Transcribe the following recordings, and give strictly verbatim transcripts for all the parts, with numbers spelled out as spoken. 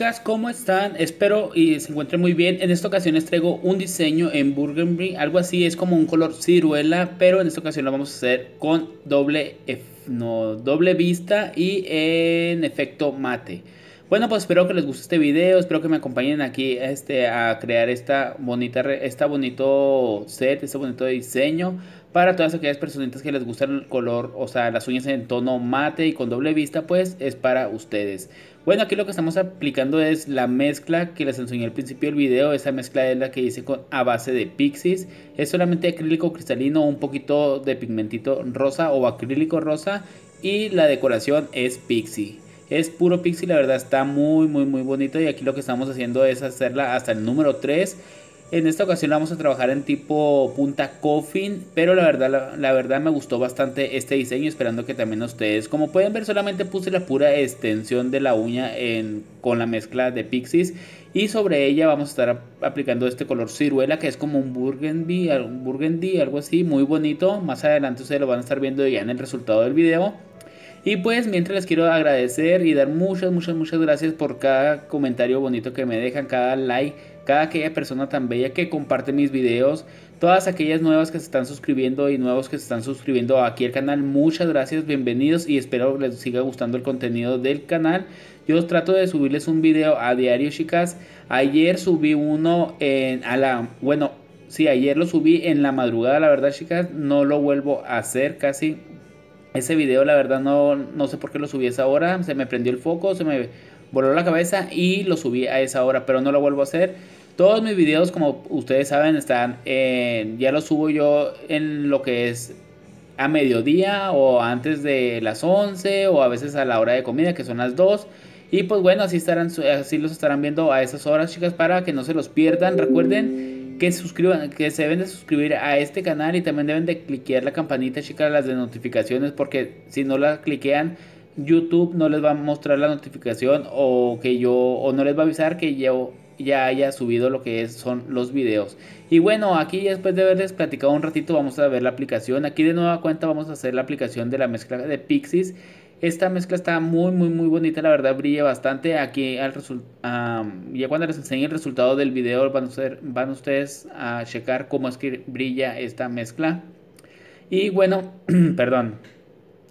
chicas, ¿cómo están? Espero y se encuentren muy bien. En esta ocasión les traigo un diseño en burgundy, algo así, es como un color ciruela, pero en esta ocasión lo vamos a hacer con doble, no, doble vista y en efecto mate. Bueno, pues espero que les guste este video, espero que me acompañen aquí este, a crear esta bonita, esta bonito set, este bonito diseño. Para todas aquellas personitas que les gusta el color, o sea, las uñas en tono mate y con doble vista, pues es para ustedes. Bueno, aquí lo que estamos aplicando es la mezcla que les enseñé al principio del video. Esa mezcla es la que hice con, a base de pixies. Es solamente acrílico cristalino, un poquito de pigmentito rosa o acrílico rosa. Y la decoración es pixie. Es puro pixie, la verdad está muy, muy, muy bonito. Y aquí lo que estamos haciendo es hacerla hasta el número tres. En esta ocasión la vamos a trabajar en tipo punta coffin, pero la verdad, la, la verdad me gustó bastante este diseño, esperando que también a ustedes. Como pueden ver, solamente puse la pura extensión de la uña en, con la mezcla de pixies, y sobre ella vamos a estar aplicando este color ciruela, que es como un burgundy, un burgundy, algo así, muy bonito. Más adelante ustedes lo van a estar viendo ya en el resultado del video. Y pues mientras les quiero agradecer y dar muchas, muchas, muchas gracias por cada comentario bonito que me dejan, cada like, cada aquella persona tan bella que comparte mis videos, todas aquellas nuevas que se están suscribiendo y nuevos que se están suscribiendo aquí al canal. Muchas gracias, bienvenidos, y espero les siga gustando el contenido del canal. Yo trato de subirles un video a diario, chicas. Ayer subí uno en a la... bueno, sí, ayer lo subí en la madrugada, la verdad, chicas. No lo vuelvo a hacer casi. Ese video, la verdad, no, no sé por qué lo subí a esa hora. Se me prendió el foco, se me voló la cabeza y lo subí a esa hora, pero no lo vuelvo a hacer. Todos mis videos, como ustedes saben, están en, ya los subo yo en lo que es a mediodía o antes de las once, o a veces a la hora de comida, que son las dos. Y pues bueno, así, estarán, así los estarán viendo a esas horas, chicas, para que no se los pierdan. Recuerden que suscriban, que se deben de suscribir a este canal, y también deben de cliquear la campanita, chicas, las de notificaciones, porque si no la cliquean, YouTube no les va a mostrar la notificación, o que yo, o no les va a avisar que yo ya haya subido lo que es, son los videos. Y bueno, aquí después de haberles platicado un ratito, vamos a ver la aplicación. Aquí de nueva cuenta vamos a hacer la aplicación de la mezcla de pixies. Esta mezcla está muy, muy, muy bonita, la verdad, brilla bastante. Aquí al um, ya cuando les enseñe el resultado del video van, a ser, van ustedes a checar cómo es que brilla esta mezcla. Y bueno, perdón,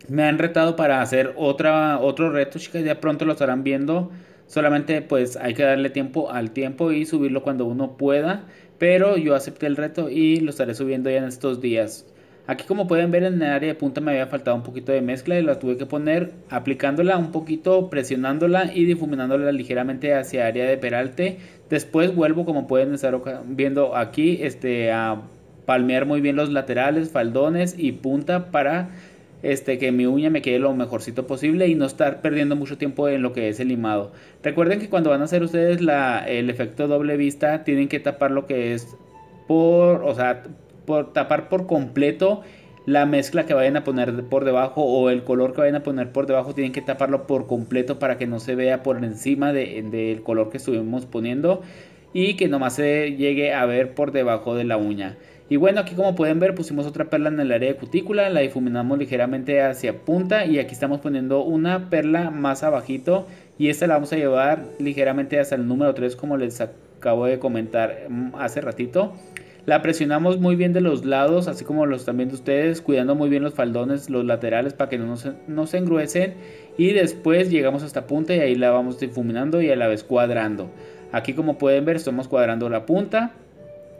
me han retado para hacer otra, otro reto, chicas, ya pronto lo estarán viendo. Solamente pues hay que darle tiempo al tiempo y subirlo cuando uno pueda. Pero yo acepté el reto y lo estaré subiendo ya en estos días. Aquí, como pueden ver, en el área de punta me había faltado un poquito de mezcla y la tuve que poner aplicándola un poquito, presionándola y difuminándola ligeramente hacia área de peralte. Después vuelvo, como pueden estar viendo aquí, este, a palmear muy bien los laterales, faldones y punta para este, que mi uña me quede lo mejorcito posible y no estar perdiendo mucho tiempo en lo que es el limado. Recuerden que cuando van a hacer ustedes la, el efecto doble vista, tienen que tapar lo que es por... o sea, Por tapar por completo la mezcla que vayan a poner por debajo, o el color que vayan a poner por debajo, tienen que taparlo por completo para que no se vea por encima del de, de color que estuvimos poniendo, y que nomás se llegue a ver por debajo de la uña. Y bueno, aquí como pueden ver pusimos otra perla en el área de cutícula, la difuminamos ligeramente hacia punta, y aquí estamos poniendo una perla más abajito, y esta la vamos a llevar ligeramente hasta el número tres, como les acabo de comentar hace ratito. La presionamos muy bien de los lados, así como los están viendo ustedes, cuidando muy bien los faldones, los laterales, para que no se, no se engruesen. Y después llegamos hasta punta y ahí la vamos difuminando y a la vez cuadrando. Aquí, como pueden ver, estamos cuadrando la punta.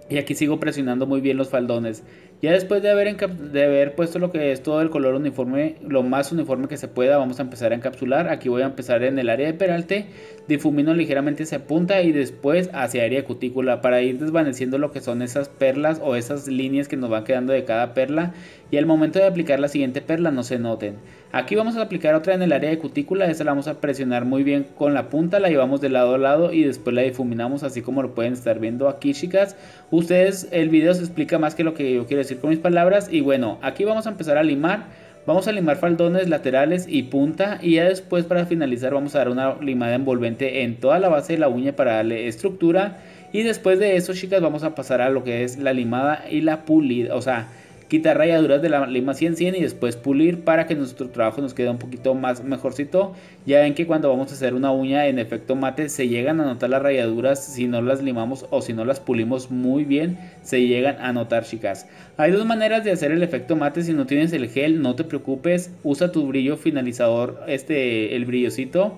Y aquí sigo presionando muy bien los faldones. Ya después de haber, de haber puesto lo que es todo el color uniforme, lo más uniforme que se pueda, vamos a empezar a encapsular. Aquí voy a empezar en el área de peralte, difumino ligeramente hacia punta y después hacia área de cutícula, para ir desvaneciendo lo que son esas perlas o esas líneas que nos van quedando de cada perla, y al momento de aplicar la siguiente perla no se noten. Aquí vamos a aplicar otra en el área de cutícula, esta la vamos a presionar muy bien con la punta, la llevamos de lado a lado y después la difuminamos, así como lo pueden estar viendo aquí, chicas. Ustedes, el video se explica más que lo que yo quiero decir con mis palabras. Y bueno, aquí vamos a empezar a limar, vamos a limar faldones, laterales y punta, y ya después, para finalizar, vamos a dar una limada envolvente en toda la base de la uña para darle estructura. Y después de eso, chicas, vamos a pasar a lo que es la limada y la pulida, o sea, quitar rayaduras de la lima cien cien y después pulir para que nuestro trabajo nos quede un poquito más mejorcito. Ya ven que cuando vamos a hacer una uña en efecto mate se llegan a notar las rayaduras si no las limamos o si no las pulimos muy bien, se llegan a notar, chicas. Hay dos maneras de hacer el efecto mate. Si no tienes el gel, no te preocupes, usa tu brillo finalizador, este, el brillocito.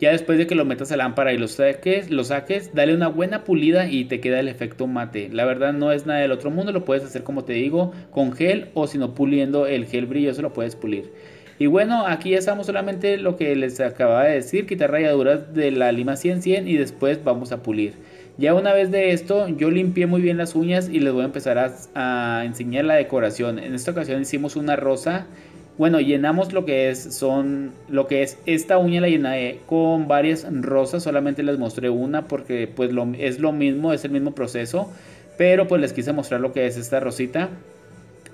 Ya después de que lo metas a lámpara y lo saques, lo saques, dale una buena pulida y te queda el efecto mate. La verdad no es nada del otro mundo, lo puedes hacer como te digo, con gel o si no puliendo el gel brilloso lo puedes pulir. Y bueno, aquí ya estamos, solamente lo que les acababa de decir, quitar rayaduras de la lima cien cien y después vamos a pulir. Ya una vez de esto, yo limpié muy bien las uñas y les voy a empezar a, a enseñar la decoración. En esta ocasión hicimos una rosa. Bueno, llenamos lo que es son lo que es esta uña, la llené con varias rosas, solamente les mostré una porque pues lo, es lo mismo, es el mismo proceso, pero pues les quise mostrar lo que es esta rosita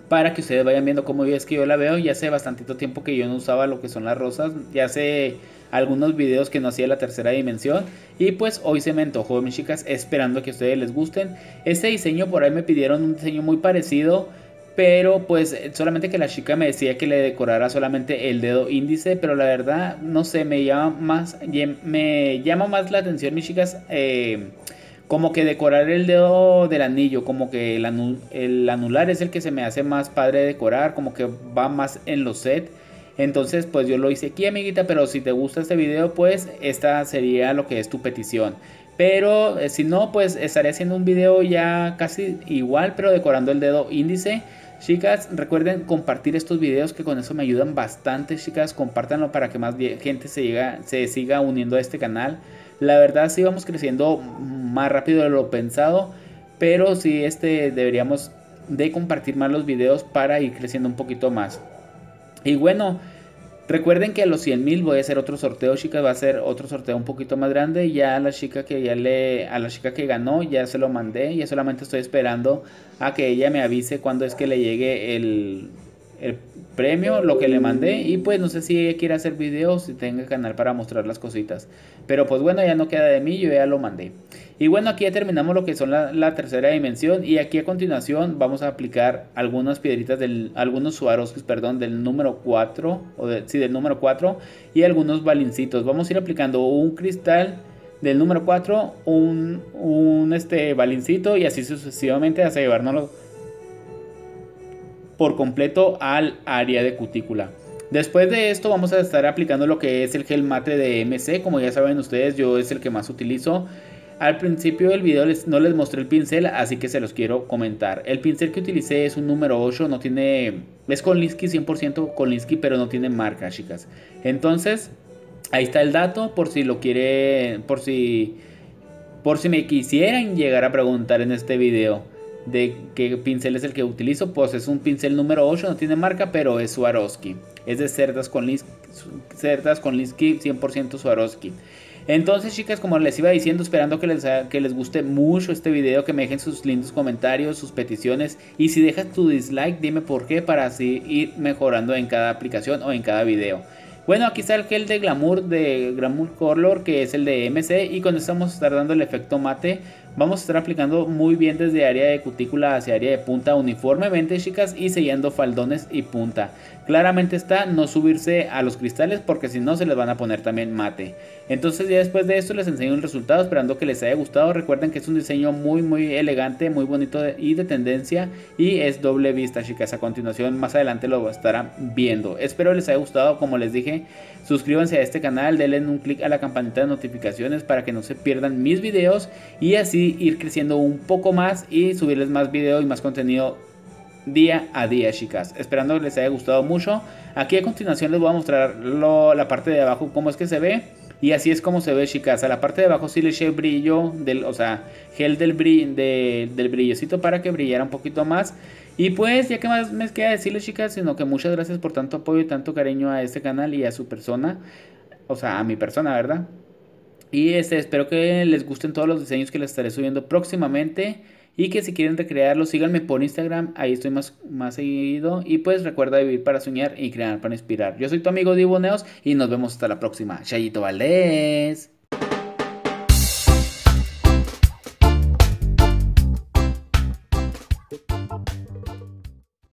para que ustedes vayan viendo cómo es que yo la veo. Ya hace bastantito tiempo que yo no usaba lo que son las rosas, ya hace algunos videos que no hacía la tercera dimensión y pues hoy se me antojó, mis chicas, esperando que a ustedes les gusten. Este diseño por ahí me pidieron un diseño muy parecido, pero pues solamente que la chica me decía que le decorara solamente el dedo índice, pero la verdad no sé, me llama más, me llama más la atención, mis chicas, eh, como que decorar el dedo del anillo, como que el, anu el anular es el que se me hace más padre decorar, como que va más en los sets. Entonces pues yo lo hice aquí, amiguita, pero si te gusta este video pues esta sería lo que es tu petición. Pero eh, si no pues estaré haciendo un video ya casi igual pero decorando el dedo índice. Chicas, recuerden compartir estos videos que con eso me ayudan bastante, chicas. Compártanlo para que más gente se, llega, se siga uniendo a este canal. La verdad sí vamos creciendo más rápido de lo pensado, pero sí este, deberíamos de compartir más los videos para ir creciendo un poquito más. Y bueno, recuerden que a los cien mil voy a hacer otro sorteo, chicas. Va a ser otro sorteo un poquito más grande. Ya a la chica que ya le, a la chica que ganó ya se lo mandé. Ya solamente estoy esperando a que ella me avise cuando es que le llegue el, el premio, lo que le mandé. Y pues no sé si ella quiere hacer videos, si tenga canal para mostrar las cositas. Pero pues bueno, ya no queda de mí, yo ya lo mandé. Y bueno, aquí ya terminamos lo que son la, la tercera dimensión. Y aquí a continuación vamos a aplicar algunas piedritas, del, algunos Swarovski, perdón, del número cuatro. O de, sí, del número cuatro. Y algunos balincitos. Vamos a ir aplicando un cristal del número cuatro, un, un este, balincito y así sucesivamente hasta llevárnoslo por completo al área de cutícula. Después de esto vamos a estar aplicando lo que es el gel mate de M C. Como ya saben ustedes, yo es el que más utilizo. Al principio del video les, no les mostré el pincel, así que se los quiero comentar. El pincel que utilicé es un número ocho, no tiene, es Kolinsky, cien por ciento Kolinsky, pero no tiene marca, chicas. Entonces, ahí está el dato por si lo quieren, por si, por si me quisieran llegar a preguntar en este video de qué pincel es el que utilizo. Pues es un pincel número ocho, no tiene marca, pero es Swarovski. Es de cerdas Kolinsky, cerdas Kolinsky cien por ciento Swarovski. Entonces, chicas, como les iba diciendo, esperando que les, que les guste mucho este video, que me dejen sus lindos comentarios, sus peticiones. Y si dejas tu dislike, dime por qué, para así ir mejorando en cada aplicación o en cada video. Bueno, aquí está el gel de Glamour, de Glamour Color, que es el de M C. Y cuando estamos tardando el efecto mate, vamos a estar aplicando muy bien desde área de cutícula hacia área de punta uniformemente, chicas, y sellando faldones y punta. Claramente está no subirse a los cristales porque si no se les van a poner también mate. Entonces ya después de esto les enseño el resultado, esperando que les haya gustado. Recuerden que es un diseño muy muy elegante, muy bonito y de tendencia, y es doble vista, chicas. A continuación, más adelante lo estarán viendo. Espero les haya gustado, como les dije, suscríbanse a este canal, denle un clic a la campanita de notificaciones para que no se pierdan mis videos y así ir creciendo un poco más y subirles más videos y más contenido día a día, chicas. Esperando que les haya gustado mucho. Aquí a continuación les voy a mostrar lo, la parte de abajo, cómo es que se ve, y así es como se ve, chicas. A la parte de abajo sí le eché brillo del, o sea, gel del, brill, de, del brillocito para que brillara un poquito más. Y pues ya que más me queda decirles, chicas, sino que muchas gracias por tanto apoyo y tanto cariño a este canal y a su persona, o sea, a mi persona, ¿verdad? Y este, espero que les gusten todos los diseños que les estaré subiendo próximamente. Y que si quieren recrearlos, síganme por Instagram, ahí estoy más, más seguido. Y pues recuerda vivir para soñar y crear para inspirar. Yo soy tu amigo Diboneos y nos vemos hasta la próxima. Chayito Valdez.